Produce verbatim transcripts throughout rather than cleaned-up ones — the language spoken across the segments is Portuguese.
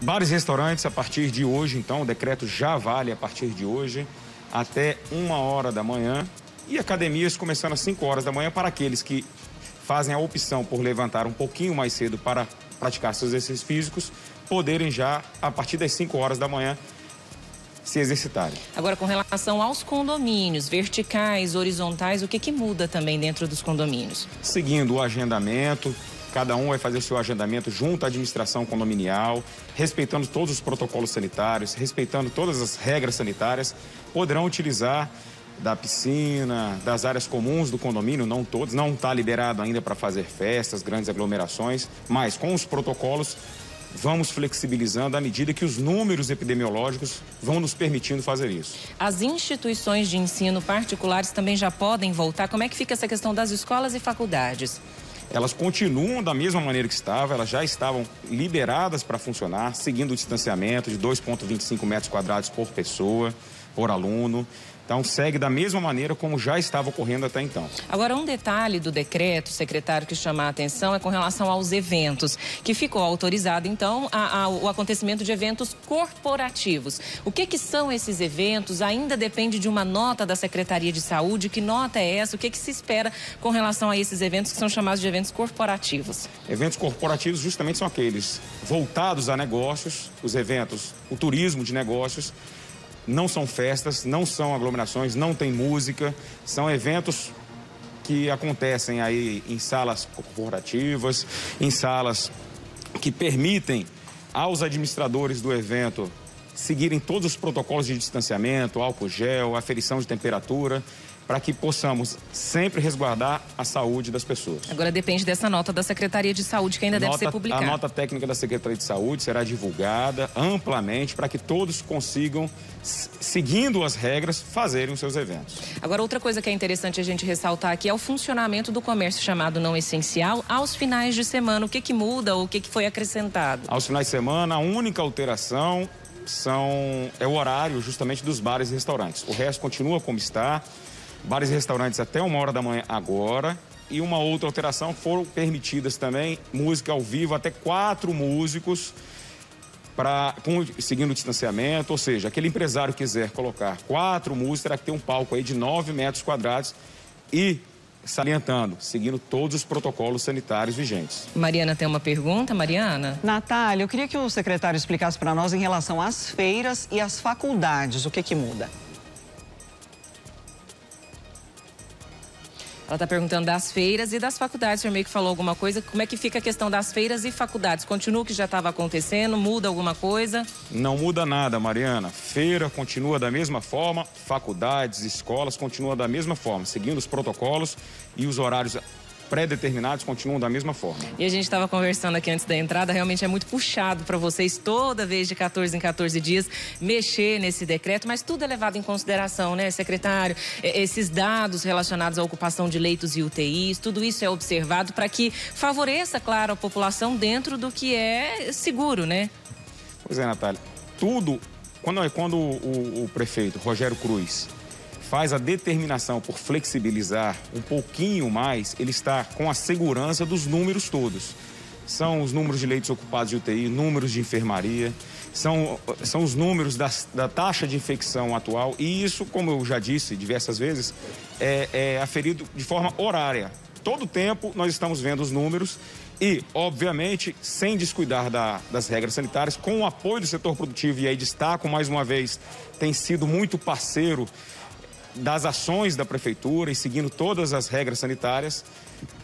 Bares e restaurantes, a partir de hoje, então, o decreto já vale a partir de hoje, até uma hora da manhã. E academias começando às cinco horas da manhã para aqueles que fazem a opção por levantar um pouquinho mais cedo para praticar seus exercícios físicos, poderem já, a partir das cinco horas da manhã, se exercitarem. Agora, com relação aos condomínios, verticais, horizontais, o que que muda também dentro dos condomínios? Seguindo o agendamento, cada um vai fazer o seu agendamento junto à administração condominial, respeitando todos os protocolos sanitários, respeitando todas as regras sanitárias, poderão utilizar da piscina, das áreas comuns do condomínio, não todos, não está liberado ainda para fazer festas, grandes aglomerações, mas com os protocolos vamos flexibilizando à medida que os números epidemiológicos vão nos permitindo fazer isso. As instituições de ensino particulares também já podem voltar? Como é que fica essa questão das escolas e faculdades? Elas continuam da mesma maneira que estavam, elas já estavam liberadas para funcionar, seguindo o distanciamento de dois vírgula vinte e cinco metros quadrados por pessoa, por aluno. Então, segue da mesma maneira como já estava ocorrendo até então. Agora, um detalhe do decreto, secretário, que chama a atenção é com relação aos eventos, que ficou autorizado, então, a, a, o acontecimento de eventos corporativos. O que que são esses eventos? Ainda depende de uma nota da Secretaria de Saúde. Que nota é essa? O que que se espera com relação a esses eventos que são chamados de eventos corporativos? Eventos corporativos justamente são aqueles voltados a negócios, os eventos, o turismo de negócios. Não são festas, não são aglomerações, não tem música, são eventos que acontecem aí em salas corporativas, em salas que permitem aos administradores do evento seguirem todos os protocolos de distanciamento, álcool gel, aferição de temperatura, para que possamos sempre resguardar a saúde das pessoas. Agora depende dessa nota da Secretaria de Saúde, que ainda nota, deve ser publicada. A nota técnica da Secretaria de Saúde será divulgada amplamente para que todos consigam, seguindo as regras, fazerem os seus eventos. Agora, outra coisa que é interessante a gente ressaltar aqui é o funcionamento do comércio chamado não essencial aos finais de semana. O que que muda ou o que que foi acrescentado? Aos finais de semana, a única alteração... São, é o horário justamente dos bares e restaurantes. O resto continua como está. Bares e restaurantes até uma hora da manhã agora. E uma outra alteração, foram permitidas também música ao vivo, até quatro músicos, pra, com, seguindo o distanciamento. Ou seja, aquele empresário que quiser colocar quatro músicos, terá que ter um palco aí de nove metros quadrados e... salientando, seguindo todos os protocolos sanitários vigentes. Mariana tem uma pergunta, Mariana? Natália, eu queria que o secretário explicasse para nós em relação às feiras e às faculdades, o que que muda? Ela está perguntando das feiras e das faculdades, o senhor meio que falou alguma coisa, como é que fica a questão das feiras e faculdades? Continua o que já estava acontecendo, muda alguma coisa? Não muda nada, Mariana. Feira continua da mesma forma, faculdades, escolas continuam da mesma forma, seguindo os protocolos e os horários pré-determinados continuam da mesma forma. E a gente estava conversando aqui antes da entrada, realmente é muito puxado para vocês, toda vez de quatorze em quatorze dias, mexer nesse decreto, mas tudo é levado em consideração, né, secretário? Esses dados relacionados à ocupação de leitos e U T Is, tudo isso é observado para que favoreça, claro, a população dentro do que é seguro, né? Pois é, Natália. Tudo, quando, quando o, o prefeito Rogério Cruz faz a determinação por flexibilizar um pouquinho mais, ele está com a segurança dos números todos. São os números de leitos ocupados de U T I, números de enfermaria, são, são os números das, da taxa de infecção atual e isso, como eu já disse diversas vezes, é, é aferido de forma horária. Todo tempo nós estamos vendo os números e, obviamente, sem descuidar da, das regras sanitárias, com o apoio do setor produtivo, e aí destaco mais uma vez, tem sido muito parceiro das ações da prefeitura e seguindo todas as regras sanitárias,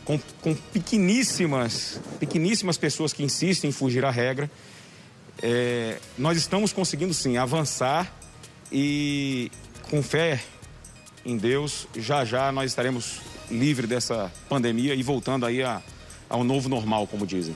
com, com pequeníssimas, pequeníssimas pessoas que insistem em fugir à regra, é, nós estamos conseguindo sim avançar e com fé em Deus, já já nós estaremos livres dessa pandemia e voltando aí a, ao novo normal, como dizem.